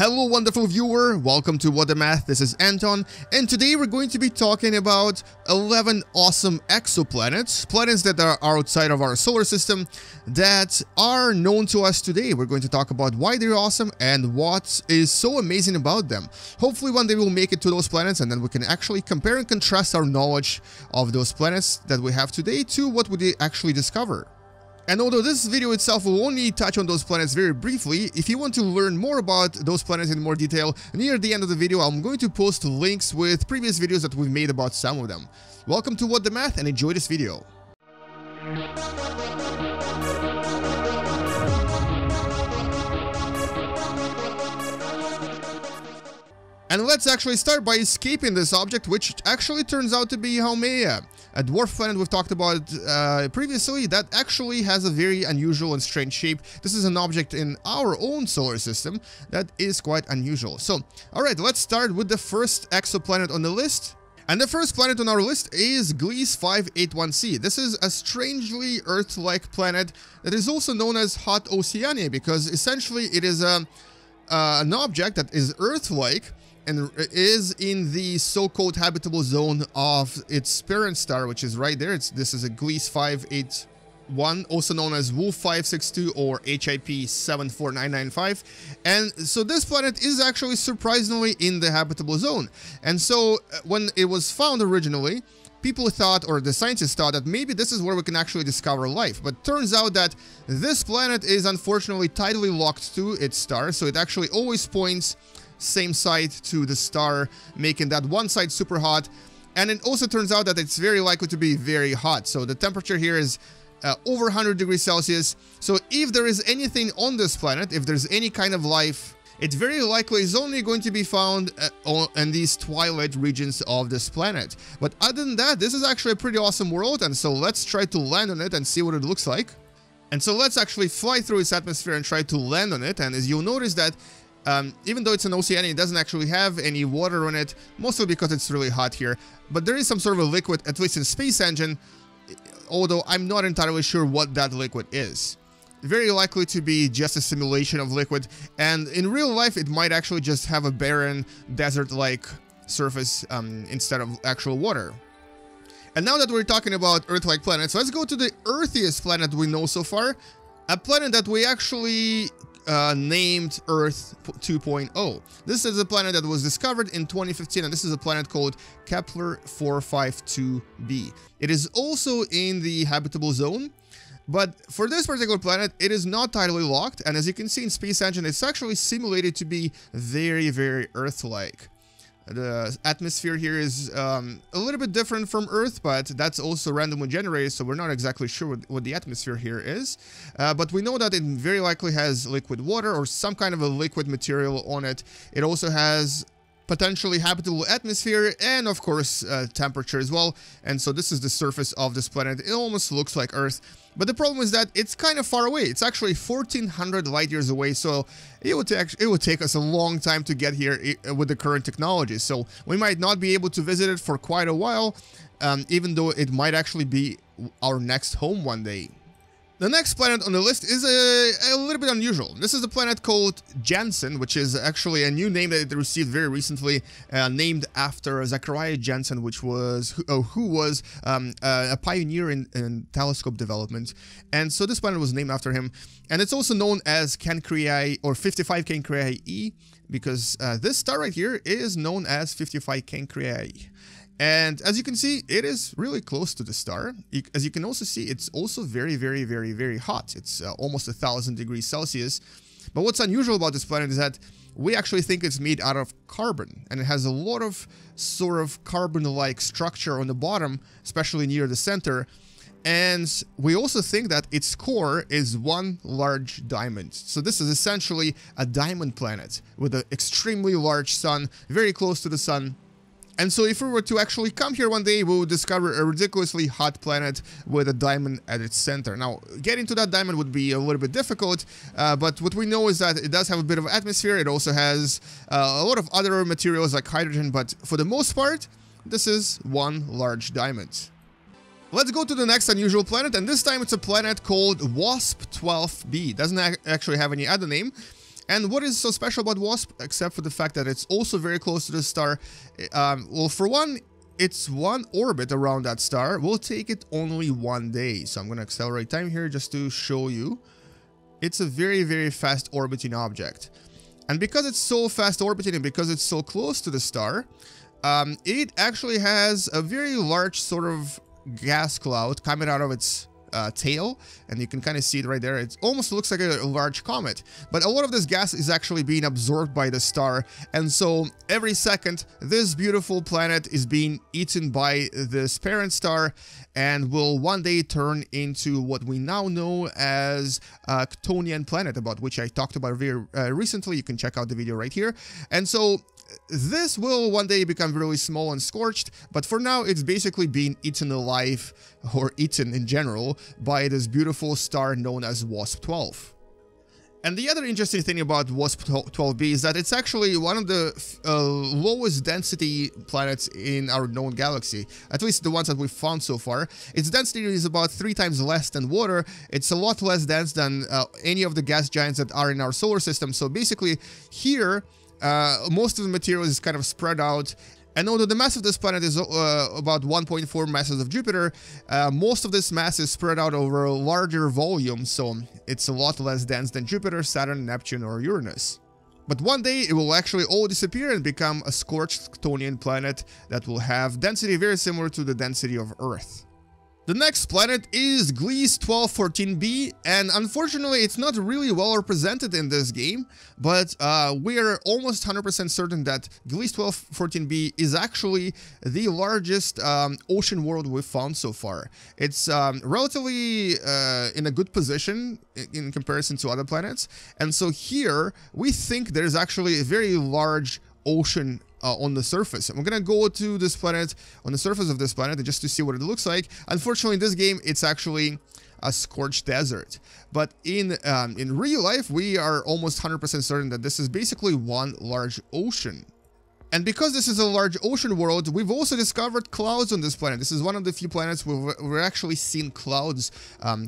Hello wonderful viewer, welcome to What the Math, this is Anton, and today we're going to be talking about 11 awesome exoplanets, planets that are outside of our solar system that are known to us today. We're going to talk about why they're awesome and what is so amazing about them. Hopefully one day we'll make it to those planets and then we can actually compare and contrast our knowledge of those planets that we have today to what we actually discover. And although this video itself will only touch on those planets very briefly, if you want to learn more about those planets in more detail, near the end of the video I'm going to post links with previous videos that we've made about some of them. Welcome to What the Math and enjoy this video! And let's actually start by escaping this object, which actually turns out to be Haumea, a dwarf planet we've talked about previously that actually has a very unusual and strange shape. This is an object in our own solar system that is quite unusual. So, alright, let's start with the first exoplanet on the list. And the first planet on our list is Gliese 581c. This is a strangely Earth-like planet that is also known as Hot Oceania because essentially it is an object that is Earth-like and is in the so-called habitable zone of its parent star, which is right there. This is a Gliese 581, also known as Wolf 562 or HIP 74995. And so this planet is actually surprisingly in the habitable zone. And so when it was found originally, people thought, or the scientists thought, that maybe this is where we can actually discover life, but turns out that this planet is unfortunately tidally locked to its star, so it actually always points same side to the star, making that one side super hot. And it also turns out that it's very likely to be very hot, so the temperature here is over 100 degrees Celsius. So if there is anything on this planet, if there's any kind of life, it very likely is only going to be found in these twilight regions of this planet. But other than that, this is actually a pretty awesome world, and so let's try to land on it and see what it looks like. And so let's actually fly through its atmosphere and try to land on it, and as you'll notice that even though it's an Oceania, it doesn't actually have any water on it, mostly because it's really hot here. But there is some sort of a liquid, at least in Space Engine, although I'm not entirely sure what that liquid is. Very likely to be just a simulation of liquid, and in real life it might actually just have a barren desert-like surface instead of actual water. And now that we're talking about Earth-like planets, let's go to the earthiest planet we know so far, a planet that we actually named Earth 2.0. This is a planet that was discovered in 2015, and this is a planet called Kepler-452b. It is also in the habitable zone, but for this particular planet, it is not tidally locked, and as you can see in Space Engine, it's actually simulated to be very, very Earth-like. The atmosphere here is a little bit different from Earth, but that's also randomly generated, so we're not exactly sure what the atmosphere here is. But we know that it very likely has liquid water or some kind of a liquid material on it. It also has potentially habitable atmosphere and, of course, temperature as well. And so this is the surface of this planet. It almost looks like Earth. But the problem is that it's kind of far away. It's actually 1,400 light years away, so it would take us a long time to get here with the current technology. So we might not be able to visit it for quite a while, even though it might actually be our next home one day. The next planet on the list is a little bit unusual. This is a planet called Janssen, which is actually a new name that it received very recently, named after Zachariah Janssen, who was a pioneer in telescope development. And so this planet was named after him. And it's also known as Cancri e, or 55 Cancri e, because this star right here is known as 55 Cancri e. And as you can see, it is really close to the star. As you can also see, it's also very, very, very, very hot. It's almost 1,000 degrees Celsius. But what's unusual about this planet is that we actually think it's made out of carbon, and it has a lot of sort of carbon-like structure on the bottom, especially near the center. And we also think that its core is one large diamond. So this is essentially a diamond planet with an extremely large sun, very close to the sun. And so if we were to actually come here one day, we would discover a ridiculously hot planet with a diamond at its center. Now, getting to that diamond would be a little bit difficult, but what we know is that it does have a bit of atmosphere. It also has a lot of other materials like hydrogen, but for the most part, this is one large diamond. Let's go to the next unusual planet, and this time it's a planet called WASP-12b. Doesn't actually have any other name. And what is so special about WASP, except for the fact that it's also very close to the star? Well, for one, it's one orbit around that star will take it only 1 day. So I'm going to accelerate time here just to show you. It's a very, very fast orbiting object. And because it's so fast orbiting and because it's so close to the star, it actually has a very large sort of gas cloud coming out of its tail, and you can kind of see it right there. It almost looks like a large comet, but a lot of this gas is actually being absorbed by the star, and so every second this beautiful planet is being eaten by this parent star and will one day turn into what we now know as a Ktonian planet, about which I talked about very recently. You can check out the video right here. And so this will one day become really small and scorched, but for now it's basically being eaten alive, or eaten in general, by this beautiful star known as WASP-12. And the other interesting thing about WASP-12b is that it's actually one of the lowest density planets in our known galaxy, at least the ones that we've found so far. Its density is about 3 times less than water. It's a lot less dense than any of the gas giants that are in our solar system. So basically here, most of the material is kind of spread out, and although the mass of this planet is about 1.4 masses of Jupiter, most of this mass is spread out over a larger volume, so it's a lot less dense than Jupiter, Saturn, Neptune, or Uranus. But one day it will actually all disappear and become a scorched Ktonian planet that will have density very similar to the density of Earth. The next planet is Gliese 1214b, and unfortunately it's not really well represented in this game, but we are almost 100% certain that Gliese 1214b is actually the largest ocean world we've found so far. It's relatively in a good position in comparison to other planets, and so here we think there's actually a very large ocean on the surface. And we're gonna go to this planet, on the surface of this planet, just to see what it looks like. Unfortunately, in this game, it's actually a scorched desert. But in real life, we are almost 100% certain that this is basically one large ocean. And because this is a large ocean world, we've also discovered clouds on this planet. This is one of the few planets where we've actually seen clouds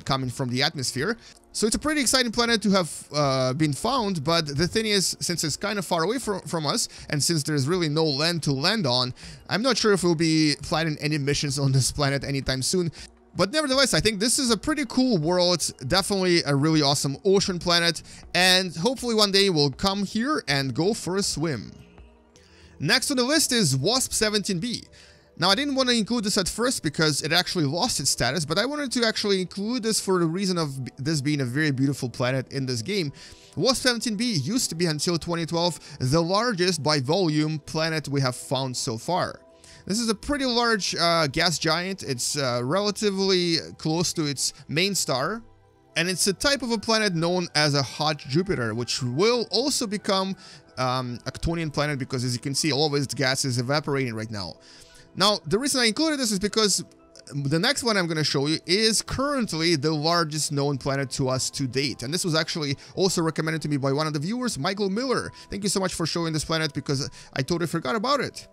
coming from the atmosphere. So it's a pretty exciting planet to have been found, but the thing is, since it's kind of far away from us, and since there's really no land to land on, I'm not sure if we'll be planning any missions on this planet anytime soon. But nevertheless, I think this is a pretty cool world. It's definitely a really awesome ocean planet, and hopefully one day we'll come here and go for a swim. Next on the list is WASP-17b. Now, I didn't want to include this at first because it actually lost its status, but I wanted to actually include this for the reason of this being a very beautiful planet in this game. WASP-17b used to be, until 2012, the largest by volume planet we have found so far. This is a pretty large gas giant. It's relatively close to its main star, and it's a type of a planet known as a hot Jupiter, which will also become a Ktonian planet because, as you can see, all of its gas is evaporating right now. Now, the reason I included this is because the next one I'm going to show you is currently the largest known planet to us to date. And this was actually also recommended to me by one of the viewers, Michael Miller. Thank you so much for showing this planet because I totally forgot about it.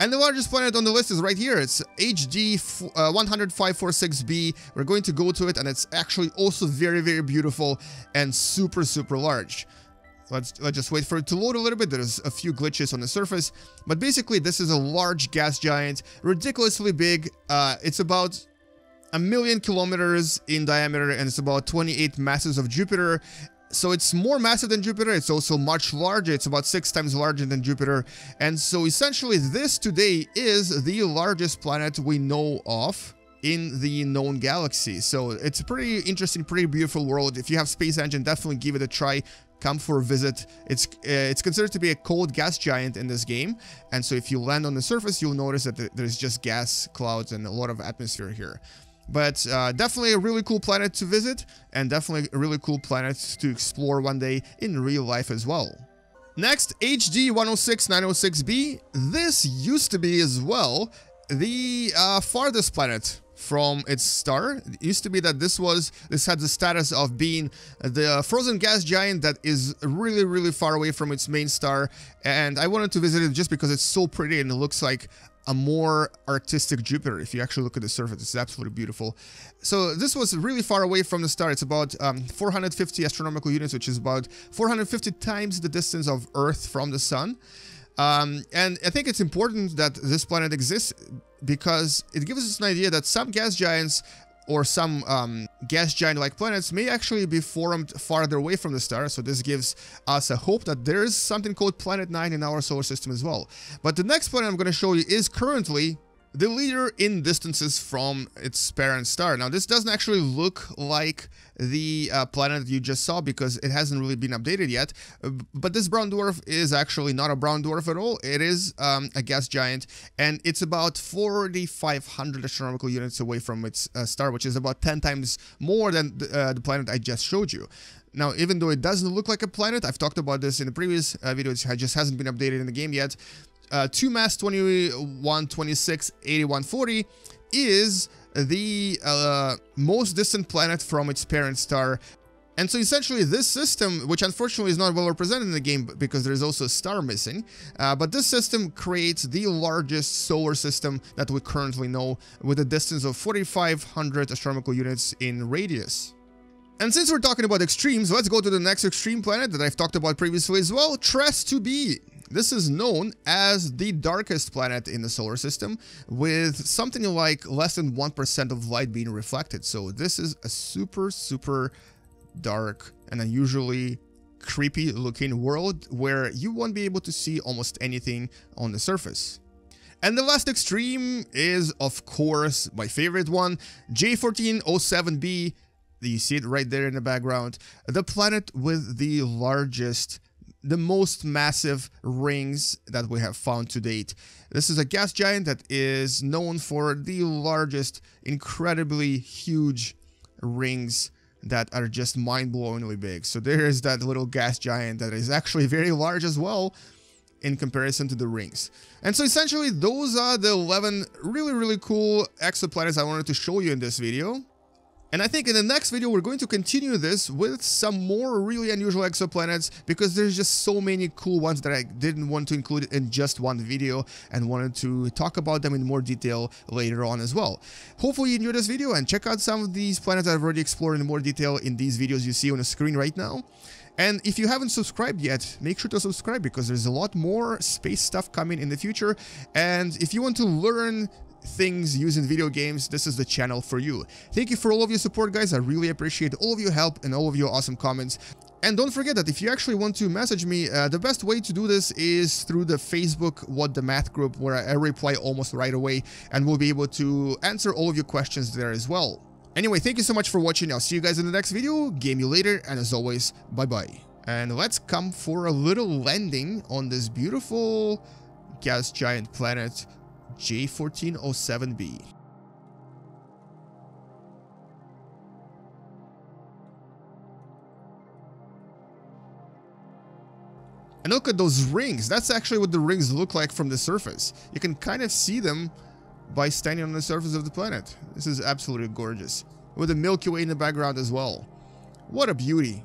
And the largest planet on the list is right here. It's HD 10546b. We're going to go to it, and it's actually also very, very beautiful and super, super large. Let's just wait for it to load a little bit. There's a few glitches on the surface, but basically this is a large gas giant, ridiculously big. It's about 1,000,000 kilometers in diameter, and it's about 28 masses of Jupiter. So it's more massive than Jupiter. It's also much larger. It's about 6 times larger than Jupiter. And so essentially this today is the largest planet we know of in the known galaxy. So it's a pretty interesting, pretty beautiful world. If you have Space Engine, definitely give it a try. Come for a visit. It's considered to be a cold gas giant in this game, and so if you land on the surface, you'll notice that there's just gas clouds and a lot of atmosphere here. But definitely a really cool planet to visit, and definitely a really cool planet to explore one day in real life as well. Next, HD 106-906b. This used to be as well the farthest planet from its star. It used to be that this had the status of being the frozen gas giant that is really, really far away from its main star, and I wanted to visit it just because it's so pretty and it looks like a more artistic Jupiter. If you actually look at the surface, it's absolutely beautiful. So this was really far away from the star. It's about 450 astronomical units, which is about 450 times the distance of Earth from the Sun. And I think it's important that this planet exists because it gives us an idea that some gas giants or some gas giant-like planets may actually be formed farther away from the star, so this gives us a hope that there is something called Planet Nine in our solar system as well. But the next planet I'm going to show you is currently the leader in distances from its parent star. Now, this doesn't actually look like the planet you just saw because it hasn't really been updated yet, but this brown dwarf is actually not a brown dwarf at all. It is a gas giant, and it's about 4,500 astronomical units away from its star, which is about 10 times more than the planet I just showed you. Now, even though it doesn't look like a planet, I've talked about this in the previous video, it just hasn't been updated in the game yet. 2MASS 21268140 is the most distant planet from its parent star. And so essentially this system, which unfortunately is not well represented in the game because there's also a star missing, but this system creates the largest solar system that we currently know, with a distance of 4,500 astronomical units in radius. And since we're talking about extremes, let's go to the next extreme planet that I've talked about previously as well, TRAPPIST-2b. This is known as the darkest planet in the solar system, with something like less than 1% of light being reflected. So this is a super, super dark and unusually creepy looking world where you won't be able to see almost anything on the surface. And the last extreme is, of course, my favorite one, J1407b. You see it right there in the background. The planet with the largest, the most massive rings that we have found to date. This is a gas giant that is known for the largest, incredibly huge rings that are just mind-blowingly big. So there is that little gas giant that is actually very large as well in comparison to the rings. And so essentially those are the 11 really, really cool exoplanets I wanted to show you in this video. And I think in the next video, we're going to continue this with some more really unusual exoplanets, because there's just so many cool ones that I didn't want to include in just one video and wanted to talk about them in more detail later on as well. Hopefully you enjoyed this video, and check out some of these planets I've already explored in more detail in these videos you see on the screen right now. And if you haven't subscribed yet, make sure to subscribe, because there's a lot more space stuff coming in the future. And if you want to learn things using video games, this is the channel for you. Thank you for all of your support, guys. I really appreciate all of your help and all of your awesome comments. And don't forget that if you actually want to message me, the best way to do this is through the Facebook What the Math group, where I reply almost right away, and we'll be able to answer all of your questions there as well. Anyway, thank you so much for watching. I'll see you guys in the next video. Game you later, and as always, bye bye. And let's come for a little landing on this beautiful gas giant planet J1407b. And look at those rings. That's actually what the rings look like from the surface. You can kind of see them by standing on the surface of the planet. This is absolutely gorgeous, with the Milky Way in the background as well. What a beauty.